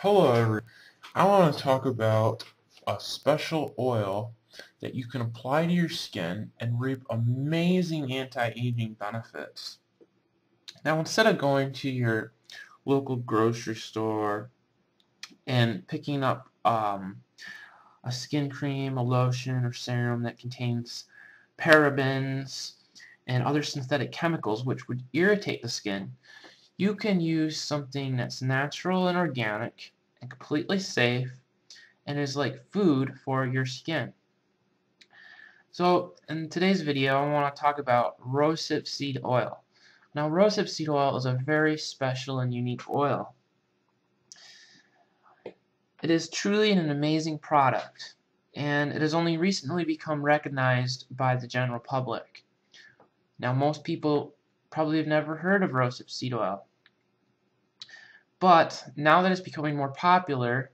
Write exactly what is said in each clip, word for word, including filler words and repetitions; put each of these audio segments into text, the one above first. Hello everyone. I want to talk about a special oil that you can apply to your skin and reap amazing anti-aging benefits. Now, instead of going to your local grocery store and picking up um, a skin cream, a lotion, or serum that contains parabens and other synthetic chemicals which would irritate the skin, you can use something that's natural and organic and completely safe and is like food for your skin. So in today's video, I want to talk about rosehip seed oil. Now, rosehip seed oil is a very special and unique oil. It is truly an amazing product, and it has only recently become recognized by the general public. Now, most people probably have never heard of rosehip seed oil, but now that it's becoming more popular,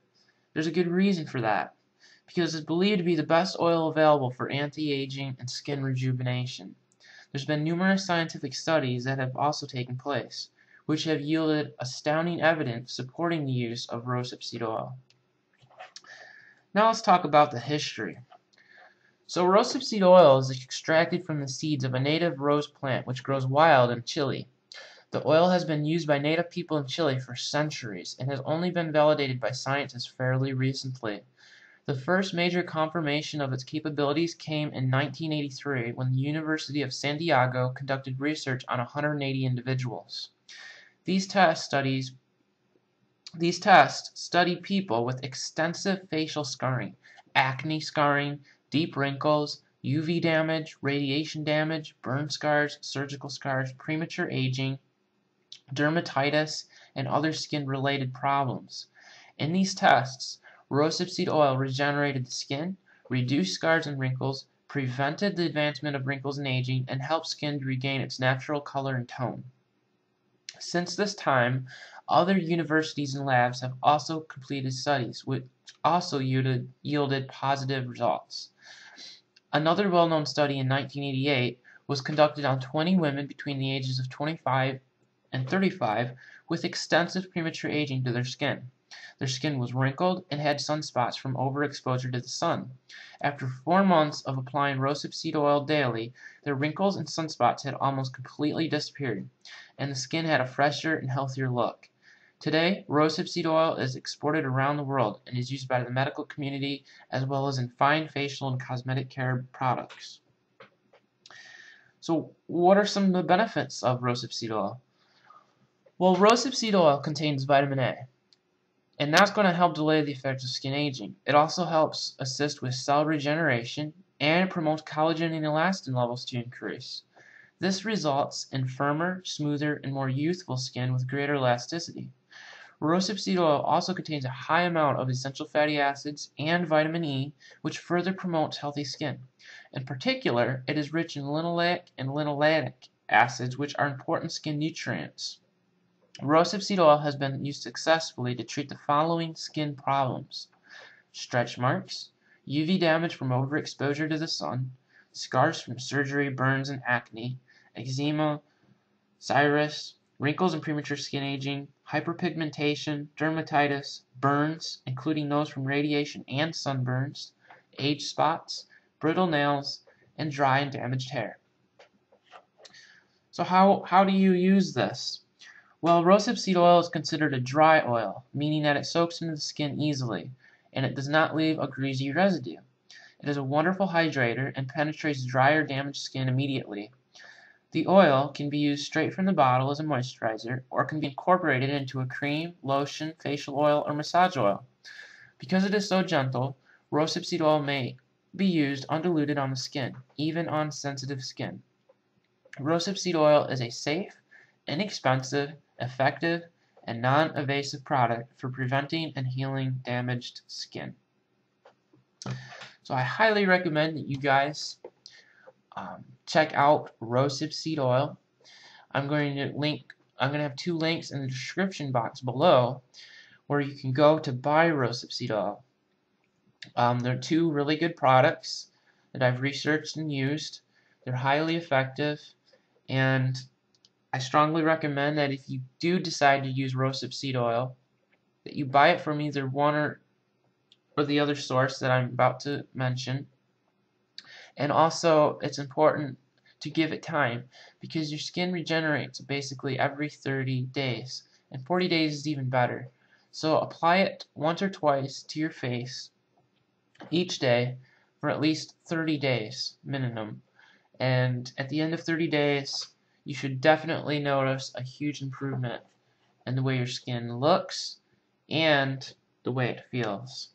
there's a good reason for that, because it's believed to be the best oil available for anti-aging and skin rejuvenation. There's been numerous scientific studies that have also taken place, which have yielded astounding evidence supporting the use of rosehip seed oil. Now let's talk about the history. So rosehip seed oil is extracted from the seeds of a native rose plant which grows wild in Chile. The oil has been used by native people in Chile for centuries and has only been validated by scientists fairly recently. The first major confirmation of its capabilities came in nineteen eighty-three when the University of Santiago conducted research on one hundred eighty individuals. These test studies these tests studied people with extensive facial scarring, acne scarring, deep wrinkles, U V damage, radiation damage, burn scars, surgical scars, premature aging, dermatitis, and other skin-related problems. In these tests, rosehip seed oil regenerated the skin, reduced scars and wrinkles, prevented the advancement of wrinkles and aging, and helped skin to regain its natural color and tone. Since this time, other universities and labs have also completed studies which also yielded, yielded positive results. Another well-known study in nineteen eighty-eight was conducted on twenty women between the ages of twenty-five and thirty-five with extensive premature aging to their skin. Their skin was wrinkled and had sunspots from overexposure to the sun. After four months of applying rosehip seed oil daily, their wrinkles and sunspots had almost completely disappeared, and the skin had a fresher and healthier look. Today, rosehip seed oil is exported around the world and is used by the medical community as well as in fine facial and cosmetic care products. So what are some of the benefits of rosehip seed oil? Well, rosehip seed oil contains vitamin A, and that's going to help delay the effects of skin aging. It also helps assist with cell regeneration, and it promotes collagen and elastin levels to increase. This results in firmer, smoother, and more youthful skin with greater elasticity. Rosehip seed oil also contains a high amount of essential fatty acids and vitamin E, which further promotes healthy skin. In particular, it is rich in linoleic and linoleic acids, which are important skin nutrients. Rosehip seed oil has been used successfully to treat the following skin problems: stretch marks, U V damage from overexposure to the sun, scars from surgery, burns, and acne, eczema, psoriasis, wrinkles and premature skin aging, hyperpigmentation, dermatitis, burns, including those from radiation and sunburns, age spots, brittle nails, and dry and damaged hair. So how, how do you use this? Well, rosehip seed oil is considered a dry oil, meaning that it soaks into the skin easily, and it does not leave a greasy residue. It is a wonderful hydrator and penetrates dry or damaged skin immediately. The oil can be used straight from the bottle as a moisturizer, or can be incorporated into a cream, lotion, facial oil, or massage oil. Because it is so gentle, rosehip seed oil may be used undiluted on the skin, even on sensitive skin. Rosehip seed oil is a safe, inexpensive, effective, and non-invasive product for preventing and healing damaged skin. So I highly recommend that you guys Um, check out rosehip seed oil. I'm going to link I'm going to have two links in the description box below where you can go to buy rosehip seed oil. Um, they're two really good products that I've researched and used. They're highly effective, and I strongly recommend that if you do decide to use rosehip seed oil, that you buy it from either one or, or the other source that I'm about to mention. And also, it's important to give it time, because your skin regenerates basically every thirty days, and forty days is even better. So apply it once or twice to your face each day for at least thirty days minimum, and at the end of thirty days you should definitely notice a huge improvement in the way your skin looks and the way it feels.